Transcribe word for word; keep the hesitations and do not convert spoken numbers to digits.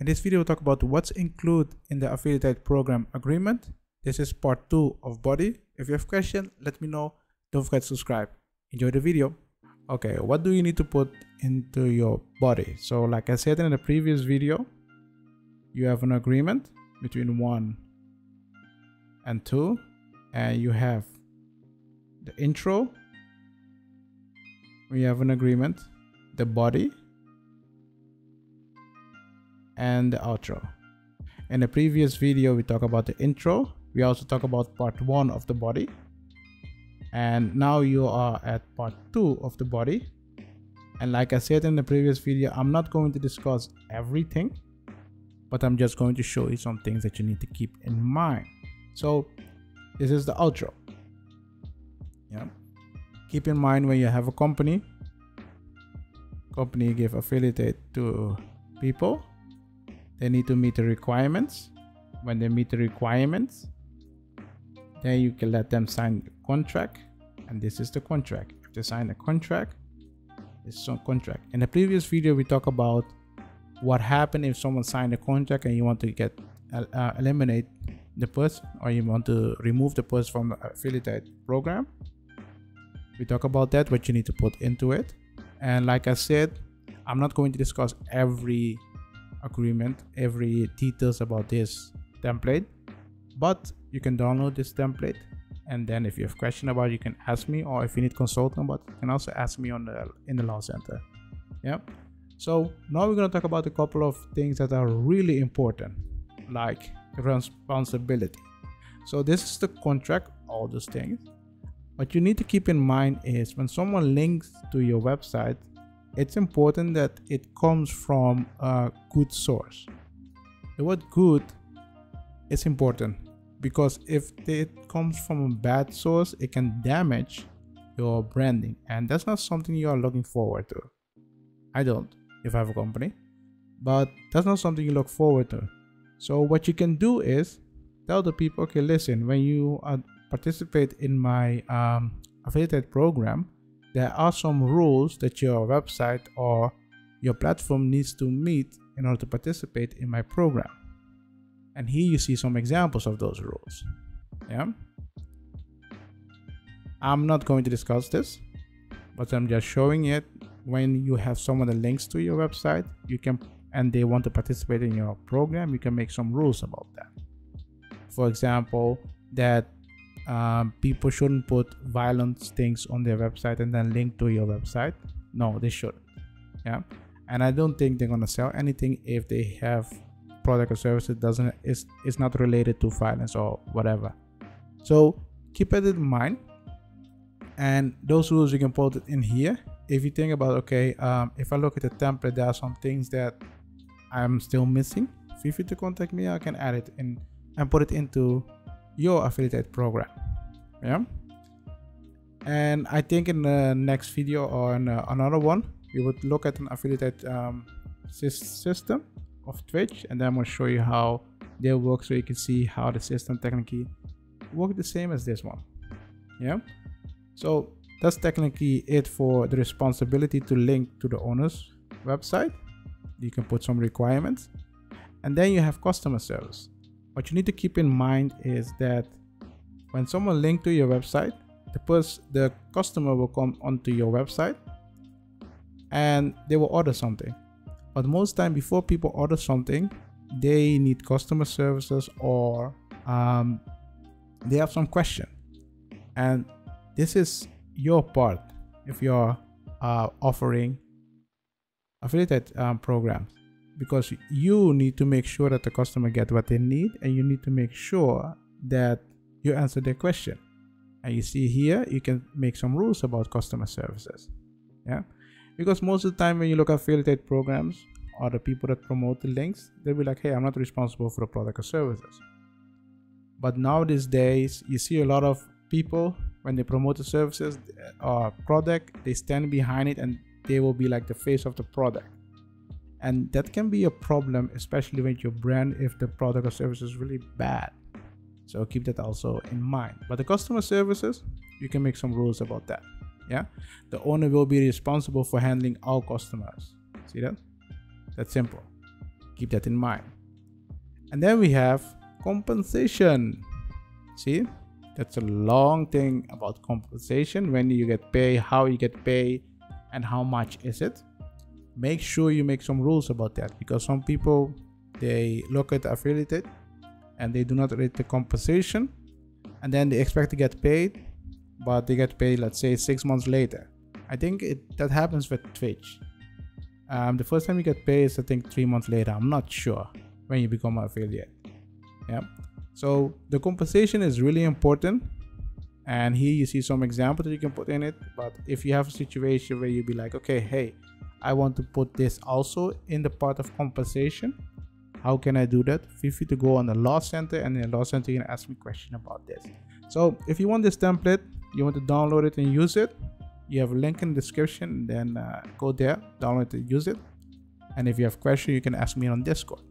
In this video, we'll talk about what's included in the affiliate program agreement. This is part two of Body. If you have questions, let me know. Don't forget to subscribe. Enjoy the video. Okay, what do you need to put into your body? So like I said in the previous video, you have an agreement between one and two, and you have the intro. We have an agreement, the body, and the outro. In the previous video, we talk about the intro. We also talk about part one of the body. And now you are at part two of the body. And like I said in the previous video, I'm not going to discuss everything, but I'm just going to show you some things that you need to keep in mind. So this is the outro. Yeah. Keep in mind when you have a company, company give affiliate to people. They need to meet the requirements. When they meet the requirements, then you can let them sign the contract. And this is the contract. If they sign the contract, it's some contract. In the previous video, we talk about what happened if someone signed a contract and you want to get uh, eliminate the person, or you want to remove the person from the affiliate program. We talk about that, what you need to put into it. And like I said, I'm not going to discuss every agreement, every details about this template, but you can download this template, and then if you have question about it, you can ask me, or if you need consultant, but you can also ask me on the in the law center. Yeah. So now we're going to talk about a couple of things that are really important, like responsibility. So this is the contract, all those things. What you need to keep in mind is when someone links to your website, it's important that it comes from a good source. The word good is important, because if it comes from a bad source, it can damage your branding, and that's not something you are looking forward to. I don't, if I have a company, but that's not something you look forward to. So what you can do is tell the people, okay, listen, when you uh, participate in my um, affiliate program, there are some rules that your website or your platform needs to meet in order to participate in my program. And here you see some examples of those rules. Yeah. I'm not going to discuss this, but I'm just showing it. When you have some of the links to your website, you can, and they want to participate in your program, you can make some rules about that. For example, that Um, people shouldn't put violent things on their website and then link to your website. No, they shouldn't. Yeah, and I don't think they're gonna sell anything if they have product or service that doesn't is is not related to violence or whatever. So keep it in mind, and those rules you can put it in here. If you think about, okay, um, if I look at the template, there are some things that I'm still missing. Feel free to contact me. I can add it in and put it into your affiliate program. Yeah. And I think in the next video or in another one, we would look at an affiliate um, system of Twitch, and then I'm going to show you how they work, so you can see how the system technically work the same as this one. Yeah. So that's technically it for the responsibility to link to the owner's website. You can put some requirements, and then you have customer service. What you need to keep in mind is that when someone links to your website, the person, the customer will come onto your website and they will order something. But most time, before people order something, they need customer services, or um, they have some question. And this is your part if you're uh, offering affiliate um, programs, because you need to make sure that the customer gets what they need, and you need to make sure that you answer their question. And you see here, you can make some rules about customer services. Yeah, because most of the time when you look at affiliate programs or the people that promote the links, they'll be like, hey, I'm not responsible for the product or services. But nowadays days, you see a lot of people, when they promote the services or product, they stand behind it and they will be like the face of the product. And that can be a problem, especially with your brand, if the product or service is really bad. So keep that also in mind. But the customer services, you can make some rules about that. Yeah, the owner will be responsible for handling all customers. See that? That's simple. keep that in mind. And then we have compensation. See, that's a long thing about compensation, when you get paid, how you get paid, and how much is it. Make sure you make some rules about that, because some people, they look at affiliate and they do not read the compensation, and then they expect to get paid, but they get paid, let's say, six months later. I think it that happens with Twitch. Um, the first time you get paid is, I think, three months later. I'm not sure when you become an affiliate. Yeah. So the compensation is really important. And here you see some examples that you can put in it. But if you have a situation where you be like, okay, hey, I want to put this also in the part of compensation, how can I do that? Feel free to go on the Law Center, and in the Law Center, you can ask me a question about this. So if you want this template, you want to download it and use it, you have a link in the description, then uh, go there, download it, use it. And if you have questions, you can ask me on Discord.